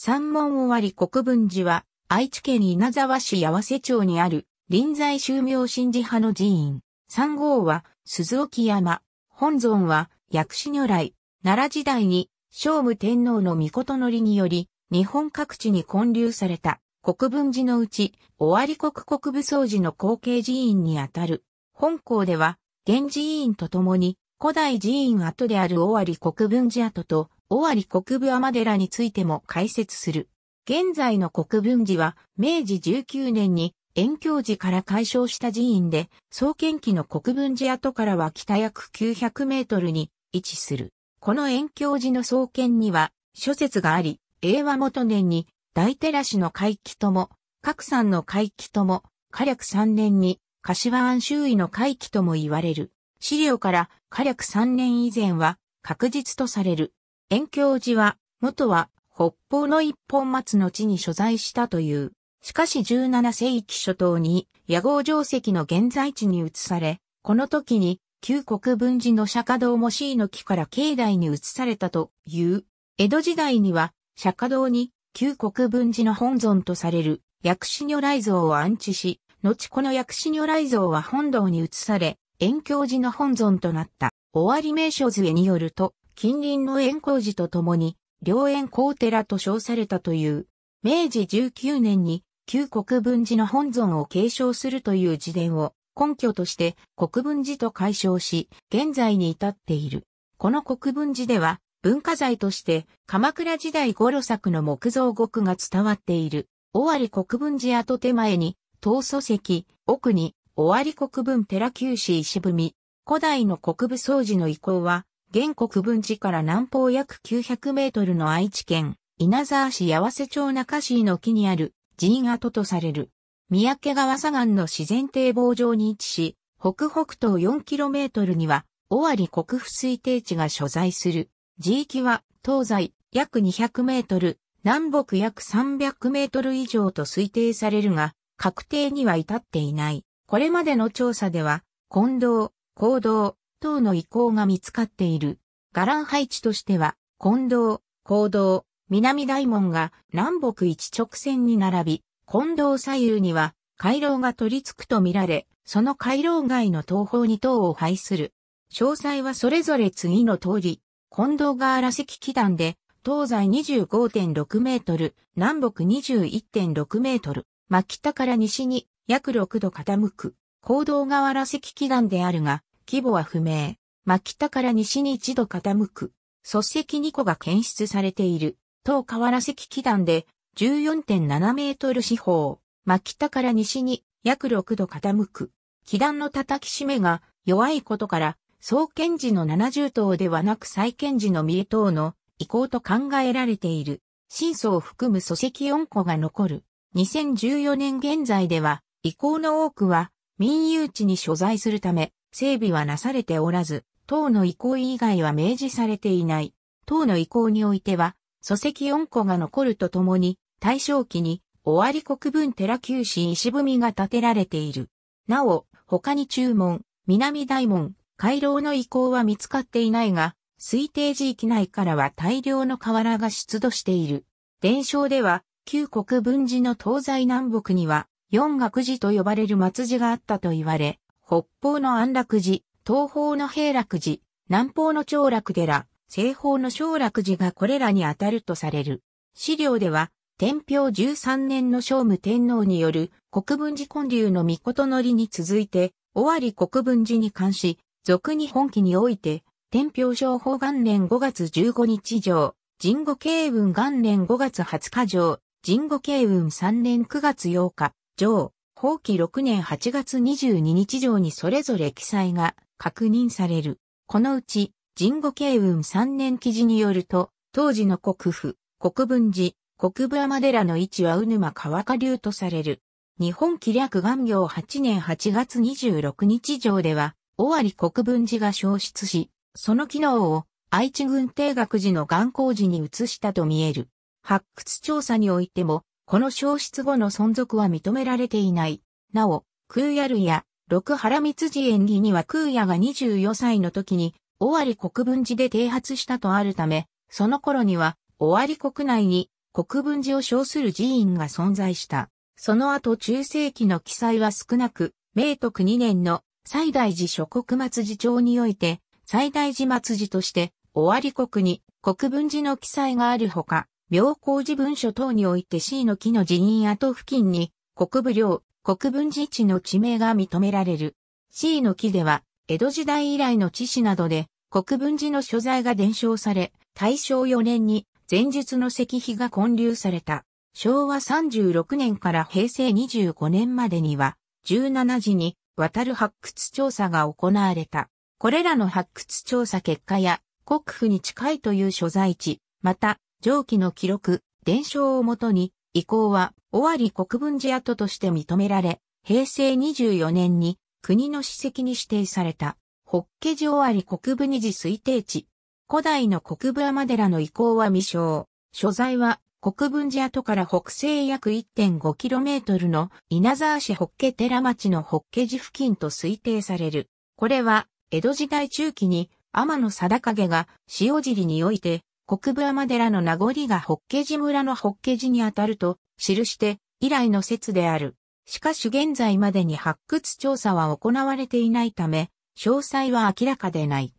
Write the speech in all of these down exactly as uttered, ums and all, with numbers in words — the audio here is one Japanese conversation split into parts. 三門尾張国分寺は、愛知県稲沢市八瀬町にある、臨済宗妙心寺派の寺院。三号は、鈴置山。本尊は、薬師如来。奈良時代に、聖武天皇の詔により、日本各地に建立された、国分寺のうち、尾張国国分僧寺の後継寺院にあたる。本校では、現寺院とともに、古代寺院跡である尾張国分寺跡と、尾張国分尼寺についても解説する。現在の国分寺はめいじじゅうきゅうねんに円鏡寺から改称した寺院で、創建期の国分寺跡からは北約きゅうひゃくメートルに位置する。この円鏡寺の創建には諸説があり、永和元年に大寺氏の開基とも、覚山の開基とも、嘉暦さんねんに柏安周囲の開基とも言われる。資料から嘉暦さんねん以前は確実とされる。円鏡寺は、元は北方の一本松の地に所在したという。しかしじゅうななせいき初頭に屋号定石の現在地に移され、この時に旧国分寺の釈迦堂も椎の木から境内に移されたという。江戸時代には釈迦堂に旧国分寺の本尊とされる薬師如来像を安置し、後この薬師如来像は本堂に移され、円鏡寺の本尊となった。尾張名所図会によると、近隣の円光寺とともに、両円光寺と称されたという、めいじじゅうきゅうねんに旧国分寺の本尊を継承するという自伝を根拠として国分寺と改称し、現在に至っている。この国分寺では文化財として鎌倉時代頃作の木造語句が伝わっている。尾張国分寺跡手前に東祖石、奥に尾張国分寺旧址石踏。古代の国分僧寺の遺構は、現国分寺から南方約きゅうひゃくメートルの愛知県、稲沢市八瀬町中椎の木にある寺院跡とされる。三宅川左岸の自然堤防上に位置し、北北東 よんキロメートル には、尾張国府推定地が所在する。地域は、東西約にひゃくメートル、南北約さんびゃくメートル以上と推定されるが、確定には至っていない。これまでの調査では、金堂、講堂、等の遺構が見つかっている。伽藍配置としては、金堂、講堂、南大門が南北一直線に並び、金堂左右には回廊が取り付くと見られ、その回廊外の東方に塔を配する。詳細はそれぞれ次の通り、金堂が荒石基段で、東西 にじゅうごてんろくメートル、南北 にじゅういってんろくメートル、真北から西に約ろくど傾く、講堂が荒石基段であるが、規模は不明。真北から西にいちど傾く。礎石にこが検出されている。当河原石基段で じゅうよんてんななメートル四方。真北から西に約ろくど傾く。基段の叩き締めが弱いことから、創建時のななじゅうとうではなく再建時のみっとうの遺構と考えられている。真礎を含む礎石よんこが残る。にせんじゅうよねん現在では、遺構の多くは民有地に所在するため、整備はなされておらず、塔の遺構以外は明示されていない。塔の遺構においては、礎石よんこが残るとともに、大正期に、尾張国分寺旧址石踏が建てられている。なお、他に中門、南大門、回廊の遺構は見つかっていないが、推定地域内からは大量の瓦が出土している。伝承では、旧国分寺の東西南北には、四岳寺と呼ばれる松寺があったと言われ、北方の安楽寺、東方の平楽寺、南方の長楽寺、西方の小楽寺がこれらにあたるとされる。資料では、天平じゅうさんねんの聖武天皇による国分寺建立の詔に続いて、尾張国分寺に関し、続に本記において、天平正保元年ごがつじゅうごにち上、神護慶雲元年ごがつはつか上、神護慶雲さんねんくがつようか上、宝亀ろくねんはちがつにじゅうににち上にそれぞれ記載が確認される。このうち、神護慶雲さんねん記事によると、当時の国府、国分寺、国分尼寺の位置は鵜沼川下流とされる。日本紀暦元暦はちねんはちがつにじゅうろくにち上では、尾張国分寺が消失し、その機能を愛知郡定額寺の元光寺に移したと見える。発掘調査においても、この消失後の存続は認められていない。なお、空也類や、六原光寺縁起には空也がにじゅうよんさいの時に、尾張国分寺で剃髪したとあるため、その頃には、尾張国内に、国分寺を称する寺院が存在した。その後中世紀の記載は少なく、明徳にねんの西大寺諸国末寺帳において、西大寺末寺として、尾張国に国分寺の記載があるほか、妙光寺文書等において C の木の寺院跡付近に、国分領、国分寺地の地名が認められる。C の木では、江戸時代以来の地史などで、国分寺の所在が伝承され、たいしょうよねんに前述の石碑が建立された。しょうわさんじゅうろくねんからへいせいにじゅうごねんまでには、じゅうななじにわたる発掘調査が行われた。これらの発掘調査結果や、国府に近いという所在地、また、上記の記録、伝承をもとに、以降は、尾張国分寺跡として認められ、へいせいにじゅうよねんに、国の史跡に指定された、法華寺尾張国分寺推定地。古代の国分尼寺の遺構は未詳。所在は、国分寺跡から北西約 いってんごキロメートル の稲沢市法華寺町の法華寺付近と推定される。これは、江戸時代中期に、天野貞景が塩尻において、国分尼寺の名残が法華寺村の法華寺にあたると、記して、以来の説である。しかし現在までに発掘調査は行われていないため、詳細は明らかでない。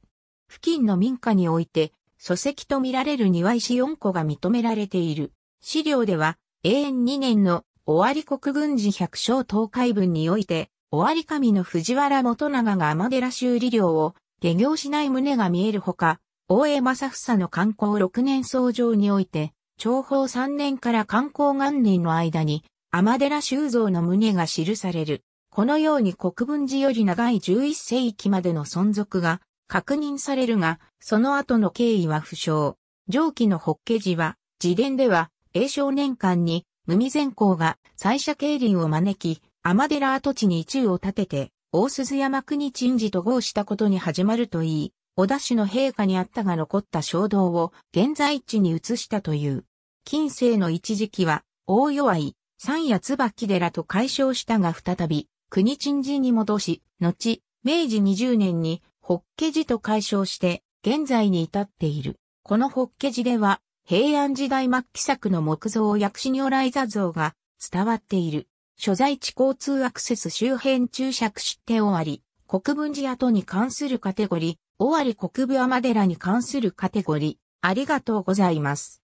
付近の民家において、礎石と見られる庭石よんこが認められている。資料では、えいえんにねんの尾張国分寺百姓統会分において、尾張神の藤原元長が尼寺修理料を下業しない旨が見えるほか、大江正房の寛弘ろくねん奏上において、長保さんねんから寛弘元年の間に、尼寺修造の旨が記される。このように国分寺より長いじゅういっせいきまでの存続が確認されるが、その後の経緯は不詳。上記の法華寺は、自伝では、永正年間に、無味善光が祭社慶林を招き、尼寺跡地に一宇を建てて、大鈴山国鎮寺と合したことに始まるといい、織田氏の陛下にあったが残った衝動を現在地に移したという。近世の一時期は、大弱い。三谷椿寺と改称したが再び、国鎮寺に戻し、後、めいじにじゅうねんに、法華寺と改称して、現在に至っている。この法華寺では、平安時代末期作の木造薬師如来座像が伝わっている。所在地交通アクセス周辺注釈して尾張、国分寺跡に関するカテゴリー、尾張国分尼寺に関するカテゴリー、ありがとうございます。